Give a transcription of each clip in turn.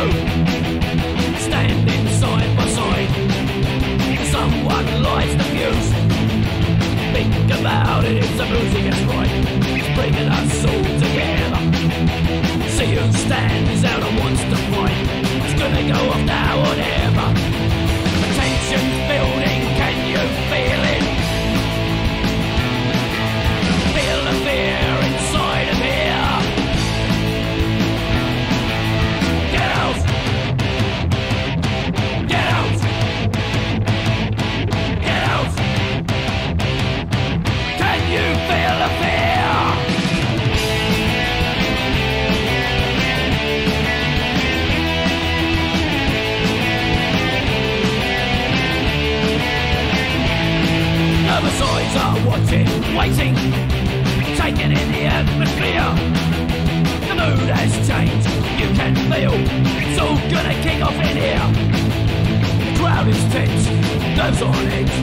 truth. Standing side by side, someone lights the fuse. Think about it, it's a music that's right. It's bringing us all together. See who stands out and wants to fight. It's gonna go off now or never. The tension's building, can you feel it? Feel the fear inside of here. Get out! Get out! Get out! Can you feel the fear? Nervous eyes are watching, waiting, taking in the atmosphere. The mood has changed, you can feel, it's all gonna kick off in here. The crowd is tense, nerves on edge,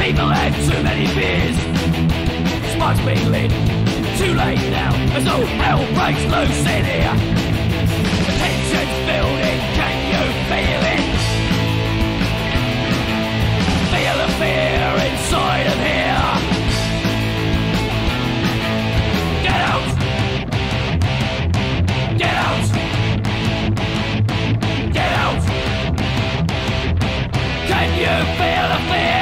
people had too many beers. Smoke's been lit, too late now, there's no hell breaks loose in here. The tension's building, can you feel it? Feel the fear inside of here. Get out! Get out! Get out! Can you feel the fear?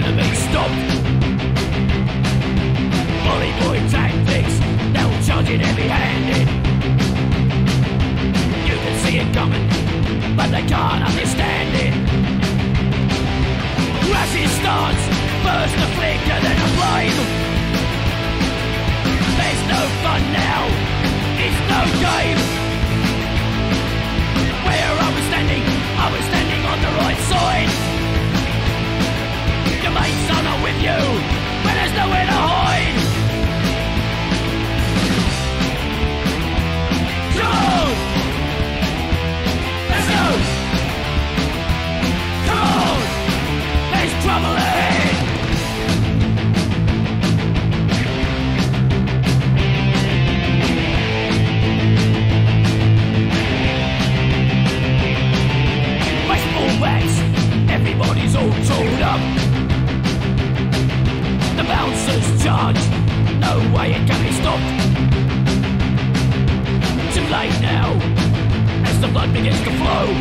time to be stopped. Bully boy tactics, now charging heavy-handed. You can see it coming, but they can't understand it. Crashing starts, first a flicker, then a flame. There's no fun now, it's no game. Where I was standing on the right side. Your mates are not with you, but there's nowhere to hide. Come on! Let's go! Come on! There's trouble ahead! Baseball bats, everybody's all tooled up. The bouncers charge, no way it can be stopped. Too late now, as the blood begins to flow.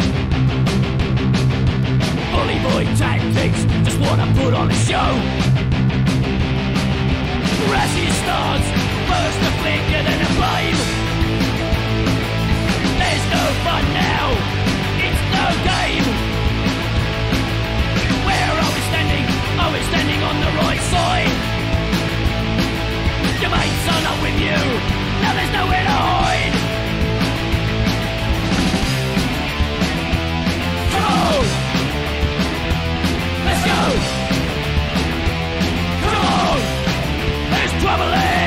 Bully boy tactics, just wanna put on a show. Crashing stars, first a flicker then a flame. There's no fun now, it's no game. Where are we standing? Are we standing on the right side? Your mates are not with you, now there's nowhere to hide. Come on! Let's go! Come on! There's trouble ahead!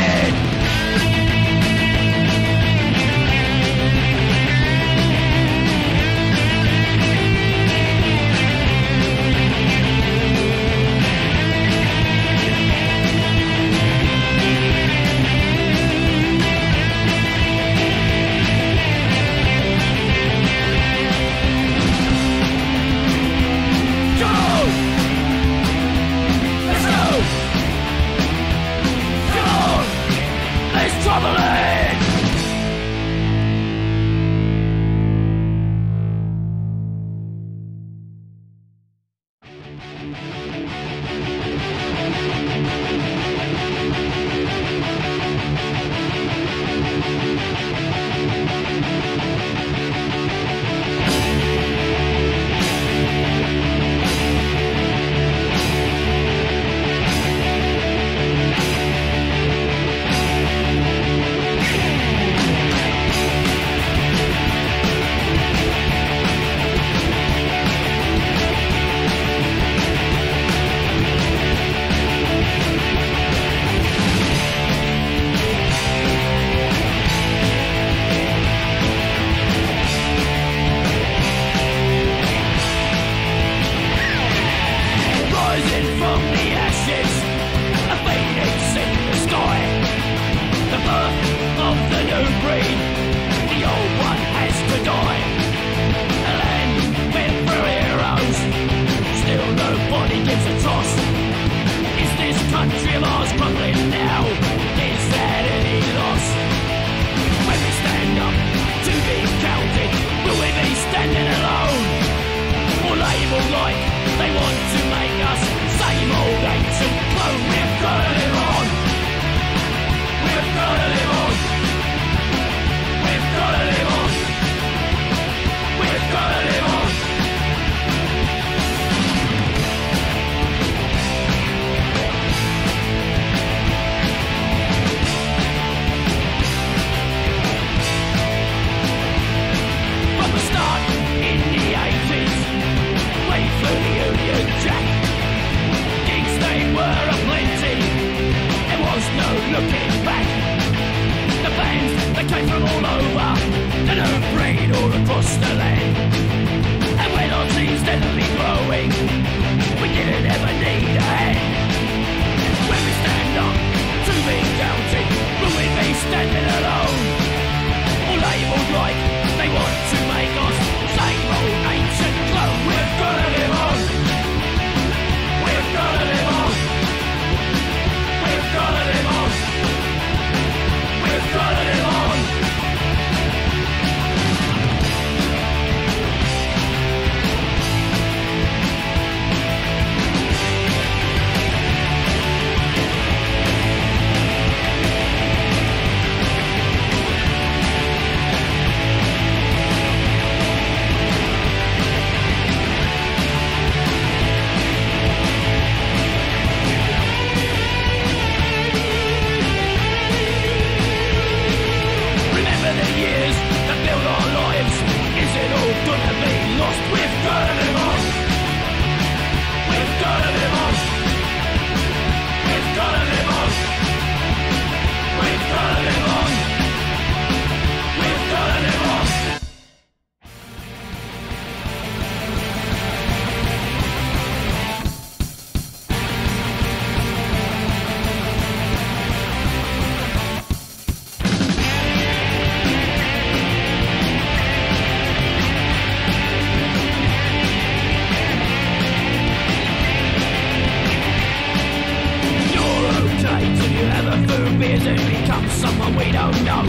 from someone we don't know.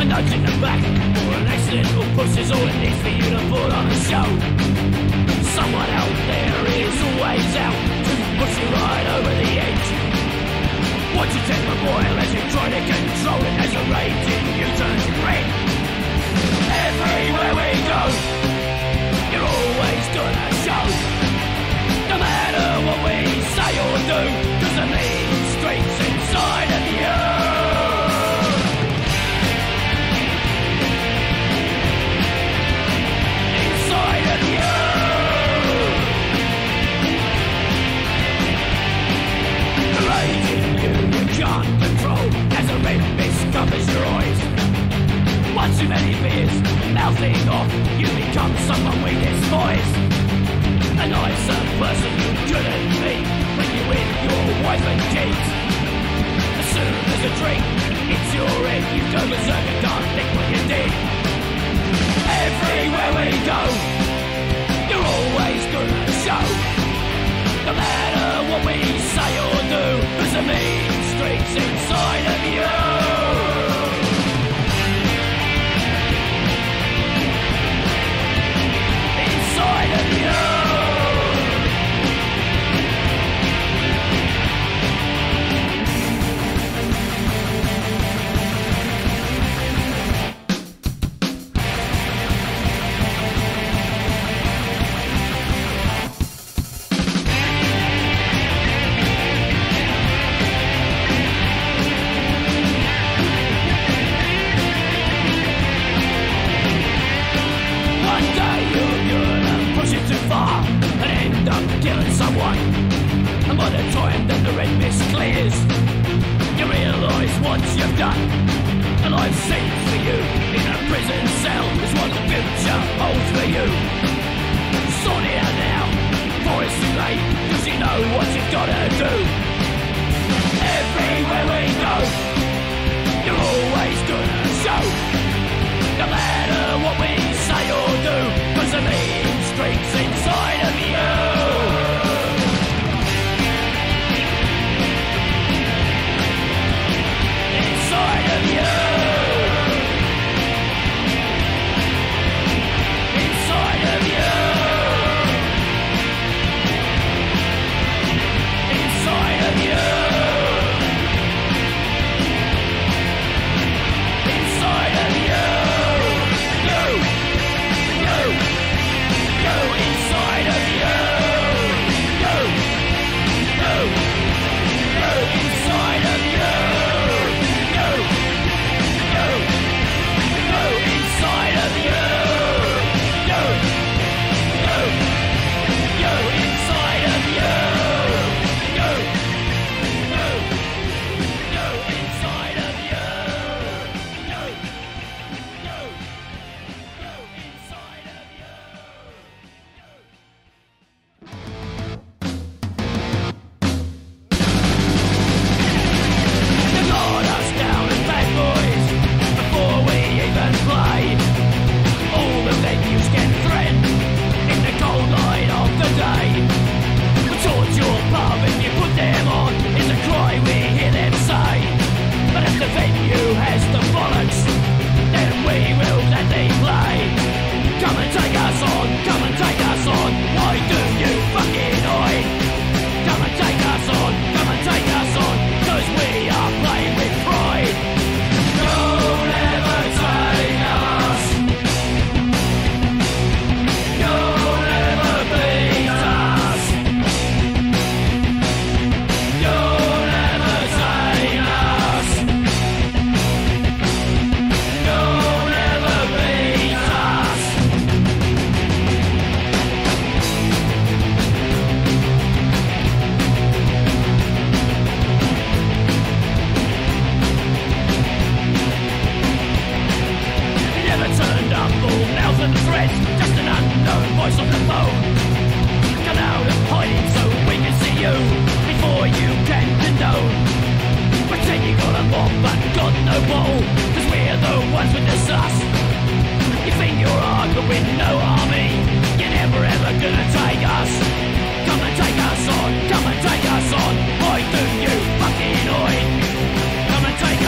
A nudge in the back, or an accidental push is all it needs for you to put on a show. Someone out there is always out to push you right over the edge. Watch you take the boil as you try to control it, as you're raging, you turn red. Everywhere we go, you're always gonna show. No matter what we say or do, 'cause the mean streets inside of you. Mouthing off, you become someone we despise. A nicer person you couldn't be when you're with your wife and kids. As soon as a drink hits your head, you go berserk and can't think what you did. Everywhere we go, you're always gonna show. No matter what we say or do, there's a mean streaks inside of you. And by the time that the red mist clears, you realise what you've done. The life seen for you in a prison cell is what the future holds for you. Sort it out now, before it's too late, 'cause you know what you've gotta do. Everywhere we go, you're always gonna show. No matter what we say or do, 'cause the mean streaks inside of you. Come and take us on, why do you fucking hide? Come and take us on.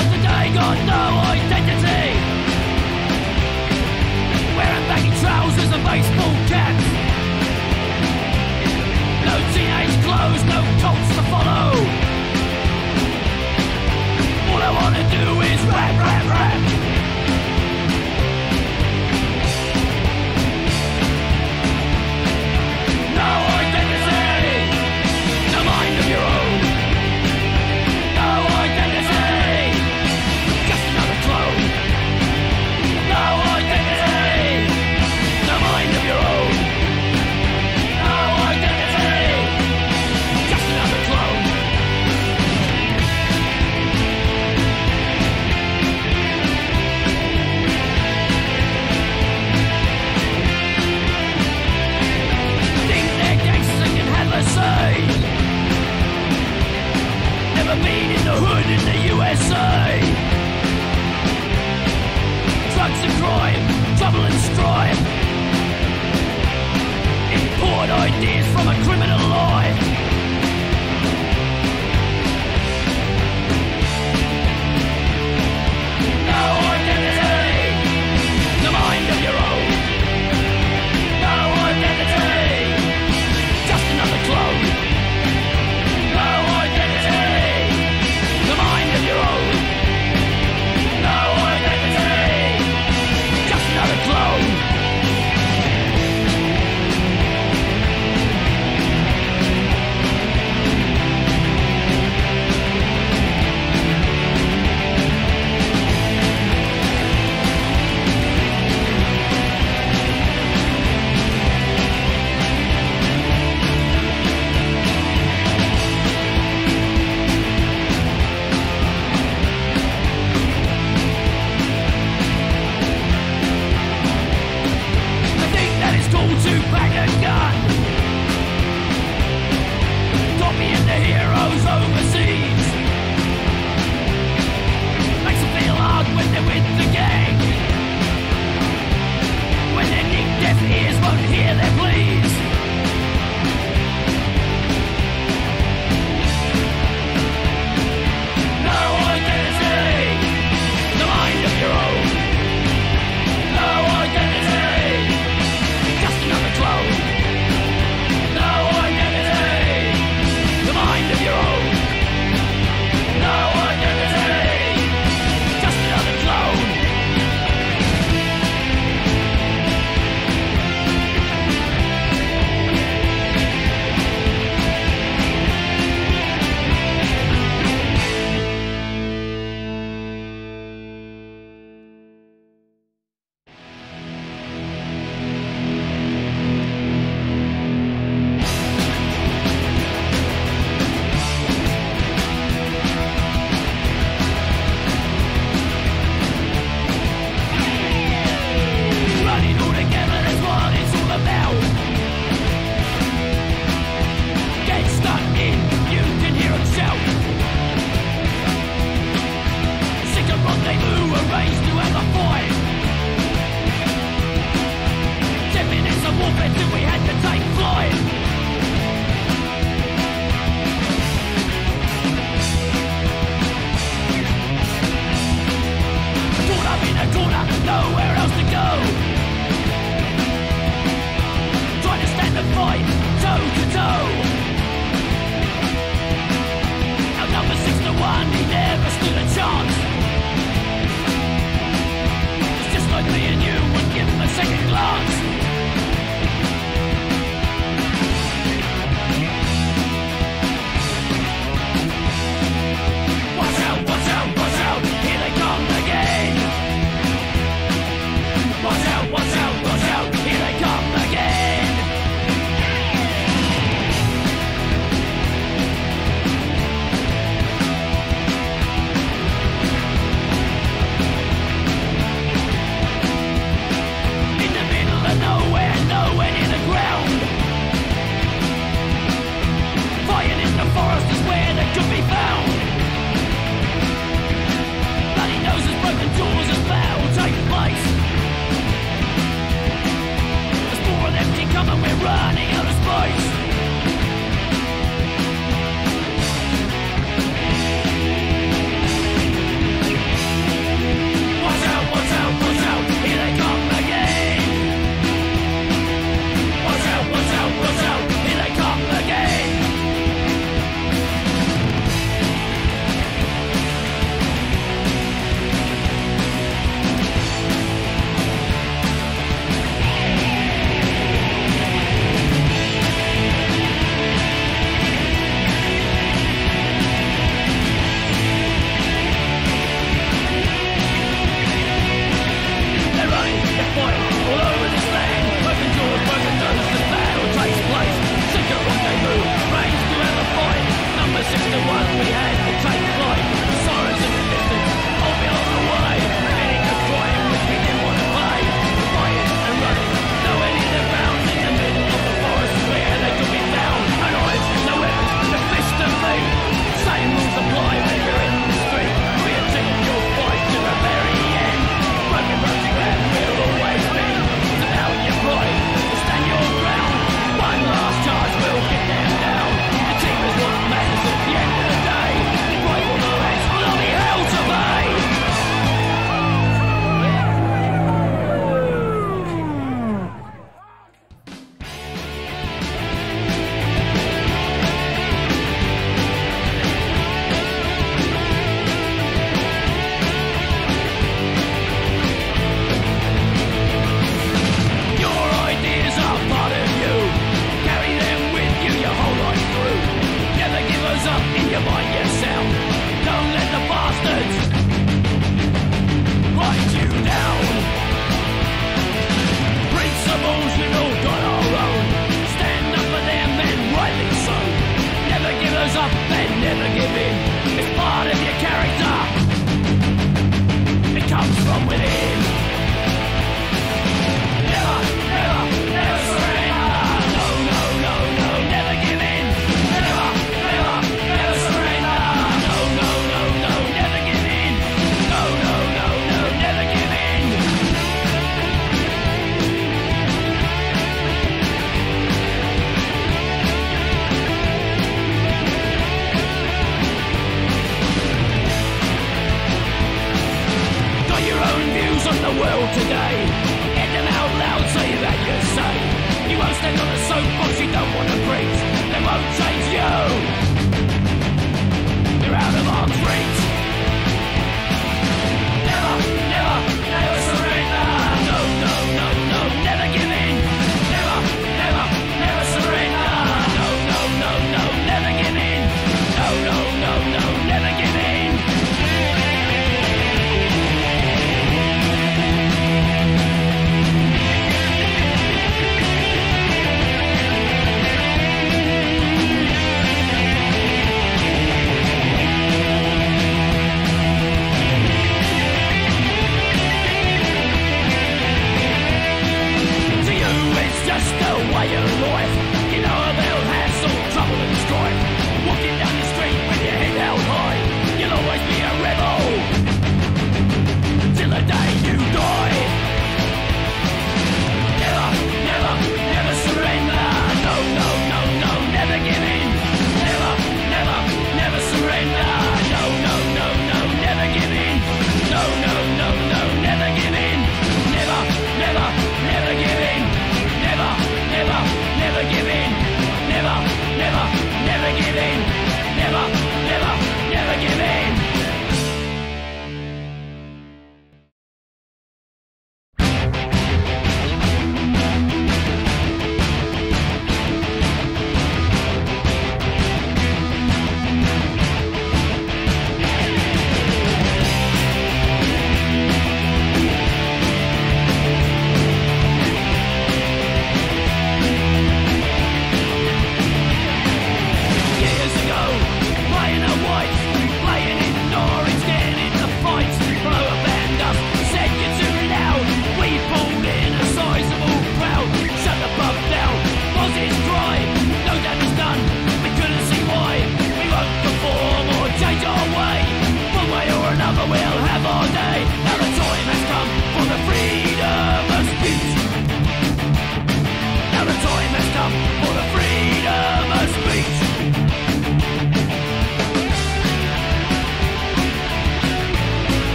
of today got no identity. Wearing baggy trousers and baseball caps, no teenage clothes, no cults to follow. All I wanna do is rap, rap, rap. No identity, no mind of your own. Never been in the hood in the USA. Drugs and crime, trouble and strife. Import ideas from a criminal life. No identity, no mind of your own. No identity, just another clone. Watch out, here they come again. world today. End them out loud so you're at your side. You won't stand on a soapbox you don't want to.